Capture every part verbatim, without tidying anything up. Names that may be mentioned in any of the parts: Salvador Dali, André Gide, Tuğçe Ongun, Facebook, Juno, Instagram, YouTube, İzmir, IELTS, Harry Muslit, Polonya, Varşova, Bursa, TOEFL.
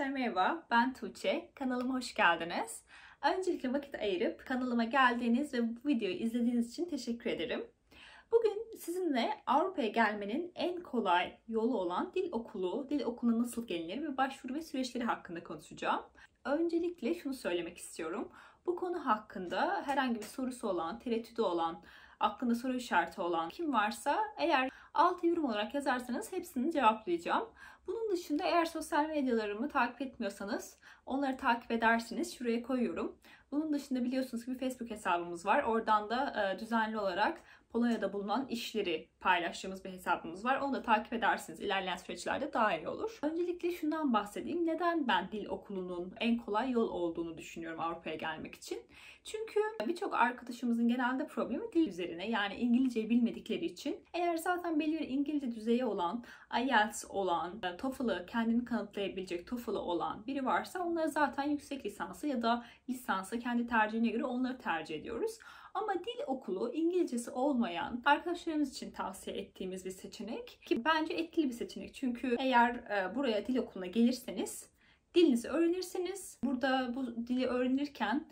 Arkadaşlar merhaba, ben Tuğçe. Kanalıma hoş geldiniz. Öncelikle vakit ayırıp kanalıma geldiğiniz ve bu videoyu izlediğiniz için teşekkür ederim. Bugün sizinle Avrupa'ya gelmenin en kolay yolu olan dil okulu, dil okuluna nasıl gelinir ve başvuru ve süreçleri hakkında konuşacağım. Öncelikle şunu söylemek istiyorum. Bu konu hakkında herhangi bir sorusu olan, tereddütü olan, aklında soru işareti olan kim varsa eğer altı yorum olarak yazarsanız hepsini cevaplayacağım. Bunun dışında eğer sosyal medyalarımı takip etmiyorsanız onları takip edersiniz. Şuraya koyuyorum. Bunun dışında biliyorsunuz ki bir Facebook hesabımız var. Oradan da düzenli olarak Polonya'da bulunan işleri paylaştığımız bir hesabımız var. Onu da takip edersiniz. İlerleyen süreçlerde daha iyi olur. Öncelikle şundan bahsedeyim. Neden ben dil okulunun en kolay yol olduğunu düşünüyorum Avrupa'ya gelmek için? Çünkü birçok arkadaşımızın genelde problemi dil üzerine. Yani İngilizceyi bilmedikleri için. Eğer zaten belirli İngilizce düzeyi olan, I E L T S olan, TOEFL'ı kendini kanıtlayabilecek TOEFL'ı olan biri varsa onları zaten yüksek lisansı ya da lisansı kendi tercihine göre onları tercih ediyoruz. Ama dil okulu İngilizcesi olmayan arkadaşlarımız için tavsiye ettiğimiz bir seçenek ki bence etkili bir seçenek. Çünkü eğer buraya dil okuluna gelirseniz dilinizi öğrenirsiniz. Burada bu dili öğrenirken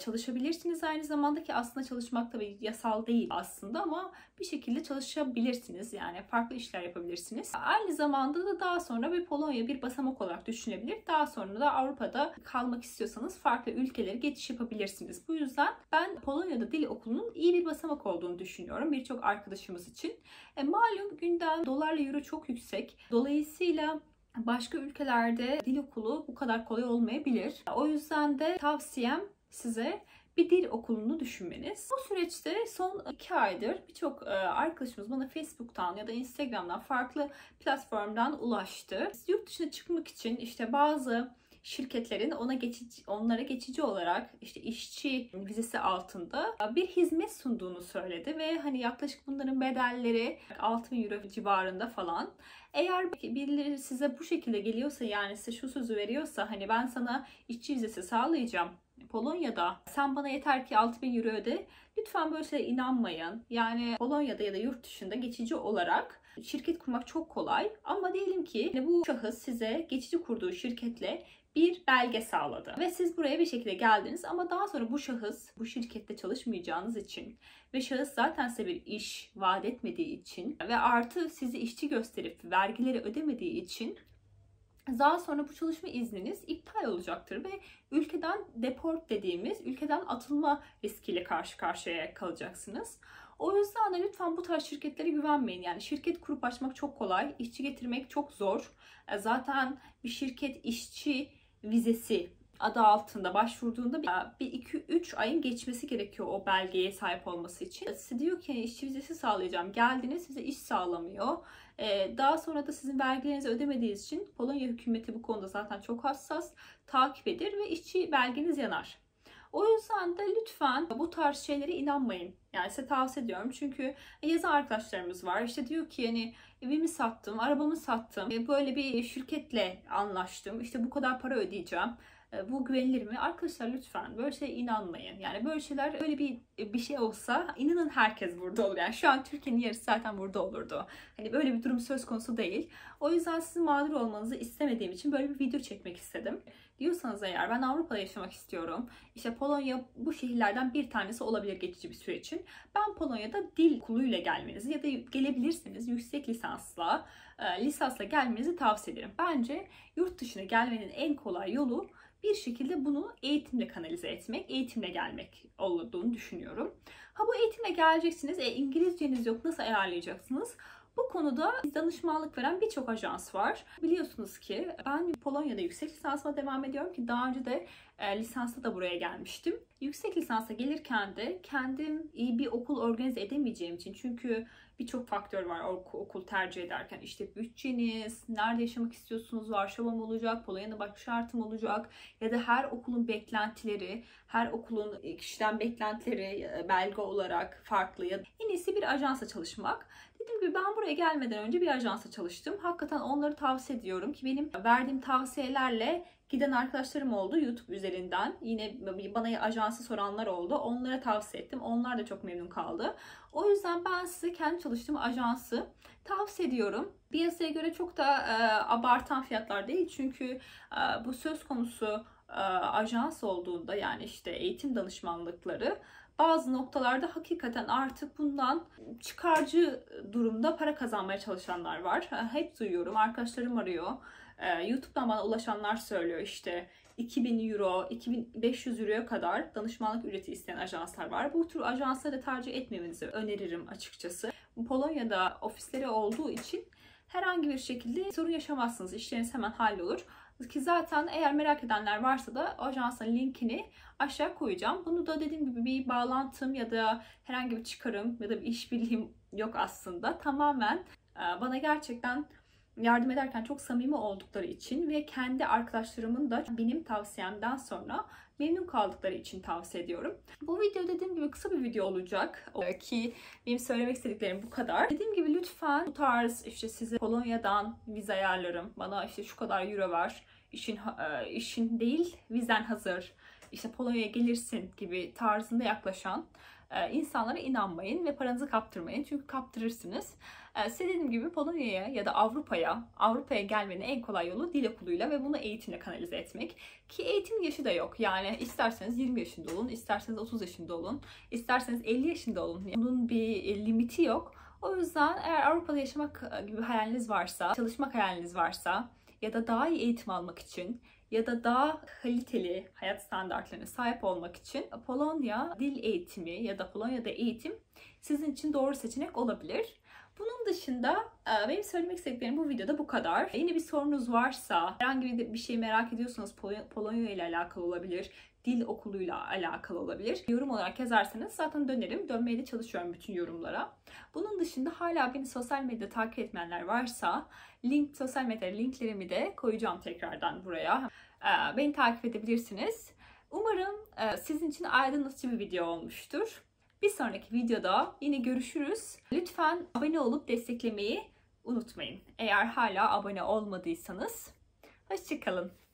çalışabilirsiniz aynı zamanda ki aslında çalışmak tabii yasal değil aslında ama bir şekilde çalışabilirsiniz. Yani farklı işler yapabilirsiniz. Aynı zamanda da daha sonra bir Polonya bir basamak olarak düşünülebilir. Daha sonra da Avrupa'da kalmak istiyorsanız farklı ülkelere geçiş yapabilirsiniz. Bu yüzden ben Polonya'da dil okulunun iyi bir basamak olduğunu düşünüyorum birçok arkadaşımız için. E, malum günden dolarla euro çok yüksek. Dolayısıyla başka ülkelerde dil okulu bu kadar kolay olmayabilir. O yüzden de tavsiyem size bir dil okulunu düşünmeniz. Bu süreçte son iki aydır birçok arkadaşımız bana Facebook'tan ya da Instagram'dan farklı platformdan ulaştı. Yurt dışına çıkmak için işte bazı şirketlerin ona geçici, onlara geçici olarak işte işçi vizesi altında bir hizmet sunduğunu söyledi ve hani yaklaşık bunların bedelleri altı bin euro civarında falan. Eğer birileri size bu şekilde geliyorsa yani size şu sözü veriyorsa hani ben sana işçi vizesi sağlayacağım Polonya'da sen bana yeter ki altı bin euro öde. Lütfen böyle şeye inanmayın. Yani Polonya'da ya da yurt dışında geçici olarak şirket kurmak çok kolay. Ama diyelim ki bu şahıs size geçici kurduğu şirketle bir belge sağladı. Ve siz buraya bir şekilde geldiniz ama daha sonra bu şahıs bu şirkette çalışmayacağınız için ve şahıs zaten size bir iş vaat etmediği için ve artı sizi işçi gösterip vergileri ödemediği için daha sonra bu çalışma izniniz iptal olacaktır ve ülkeden deport dediğimiz ülkeden atılma riskiyle karşı karşıya kalacaksınız. O yüzden de lütfen bu tarz şirketlere güvenmeyin. Yani şirket kurup açmak çok kolay, işçi getirmek çok zor. Zaten bir şirket işçi vizesi adı altında başvurduğunda bir iki üç ayın geçmesi gerekiyor o belgeye sahip olması için. Size diyor ki işçi vizesi sağlayacağım. Geldiniz size iş sağlamıyor. Daha sonra da sizin vergilerinizi ödemediğiniz için Polonya hükümeti bu konuda zaten çok hassas. Takip eder ve işçi belgeniz yanar. O yüzden de lütfen bu tarz şeylere inanmayın. Yani size tavsiye ediyorum. Çünkü yazı arkadaşlarımız var. İşte diyor ki yani evimi sattım, arabamı sattım. Böyle bir şirketle anlaştım. İşte bu kadar para ödeyeceğim. Bu güvenilir mi? Arkadaşlar lütfen böyle şeye inanmayın. Yani böyle şeyler böyle bir bir şey olsa inanın herkes burada olur. Yani şu an Türkiye'nin yarısı zaten burada olurdu. Hani böyle bir durum söz konusu değil. O yüzden sizin mağdur olmanızı istemediğim için böyle bir video çekmek istedim. Diyorsanız eğer ben Avrupa'da yaşamak istiyorum. İşte Polonya bu şehirlerden bir tanesi olabilir geçici bir süre için. Ben Polonya'da dil okuluyla gelmenizi ya da gelebilirsiniz yüksek lisansla, lisansla gelmenizi tavsiye ederim. Bence yurt dışına gelmenin en kolay yolu bir şekilde bunu eğitimle kanalize etmek, eğitimle gelmek olduğunu düşünüyorum. Ha bu eğitimle geleceksiniz, e, İngilizceniz yok nasıl ayarlayacaksınız? Bu konuda danışmanlık veren birçok ajans var. Biliyorsunuz ki ben Polonya'da yüksek lisansıma devam ediyorum ki daha önce de e, lisansta da buraya gelmiştim. Yüksek lisansa gelirken de kendim iyi bir okul organize edemeyeceğim için çünkü birçok faktör var okul tercih ederken. İşte bütçeniz, nerede yaşamak istiyorsunuz, Varşova mı olacak, Polonya'da başka şartı mı olacak ya da her okulun beklentileri, her okulun kişiden beklentileri belge olarak farklı. En iyisi bir ajansa çalışmak. Dediğim gibi ben buraya gelmeden önce bir ajansa çalıştım. Hakikaten onları tavsiye ediyorum ki benim verdiğim tavsiyelerle giden arkadaşlarım oldu YouTube üzerinden. Yine bana ajansı soranlar oldu. Onlara tavsiye ettim. Onlar da çok memnun kaldı. O yüzden ben size kendi çalıştığım ajansı tavsiye ediyorum. Piyasaya göre çok da e, abartan fiyatlar değil. Çünkü e, bu söz konusu e, ajans olduğunda, yani işte eğitim danışmanlıkları bazı noktalarda hakikaten artık bundan çıkarcı durumda para kazanmaya çalışanlar var. Hep duyuyorum, arkadaşlarım arıyor. YouTube'dan bana ulaşanlar söylüyor, işte iki bin euro, iki bin beş yüz euroya kadar danışmanlık ücreti isteyen ajanslar var. Bu tür ajansları da tercih etmemenizi öneririm açıkçası. Polonya'da ofisleri olduğu için herhangi bir şekilde sorun yaşamazsınız. İşleriniz hemen hallolur. Ki zaten eğer merak edenler varsa da ajansın linkini aşağı koyacağım. Bunu da dediğim gibi bir bağlantım ya da herhangi bir çıkarım ya da bir işbirliğim yok aslında. Tamamen bana gerçekten yardım ederken çok samimi oldukları için ve kendi arkadaşlarımın da benim tavsiyemden sonra memnun kaldıkları için tavsiye ediyorum. Bu video dediğim gibi kısa bir video olacak ki benim söylemek istediklerim bu kadar. Dediğim gibi lütfen bu tarz, işte size Polonya'dan vize ayarlarım, bana işte şu kadar euro ver, işin, işin değil vizen hazır, işte Polonya'ya gelirsin gibi tarzında yaklaşan insanlara inanmayın ve paranızı kaptırmayın. Çünkü kaptırırsınız. Size dediğim gibi Polonya'ya ya da Avrupa'ya, Avrupa'ya gelmenin en kolay yolu dil okuluyla ve bunu eğitimle kanalize etmek. Ki eğitim yaşı da yok. Yani isterseniz yirmi yaşında olun, isterseniz otuz yaşında olun, isterseniz elli yaşında olun. Bunun bir limiti yok. O yüzden eğer Avrupa'da yaşamak gibi hayaliniz varsa, çalışmak hayaliniz varsa ya da daha iyi eğitim almak için ya da daha kaliteli hayat standartlarına sahip olmak için Polonya dil eğitimi ya da Polonya'da eğitim sizin için doğru seçenek olabilir. Bunun dışında benim söylemek istediklerim bu videoda bu kadar. Yine bir sorunuz varsa, herhangi bir şey merak ediyorsanız Polonya ile alakalı olabilir, dil okuluyla alakalı olabilir, yorum olarak yazarsanız zaten dönerim. Dönmeye de çalışıyorum bütün yorumlara. Bunun dışında hala beni sosyal medyada takip etmeyenler varsa link, sosyal medya linklerimi de koyacağım tekrardan buraya. Beni takip edebilirsiniz. Umarım sizin için aydınlatıcı bir video olmuştur. Bir sonraki videoda yine görüşürüz. Lütfen abone olup desteklemeyi unutmayın. Eğer hala abone olmadıysanız. Hoşça kalın.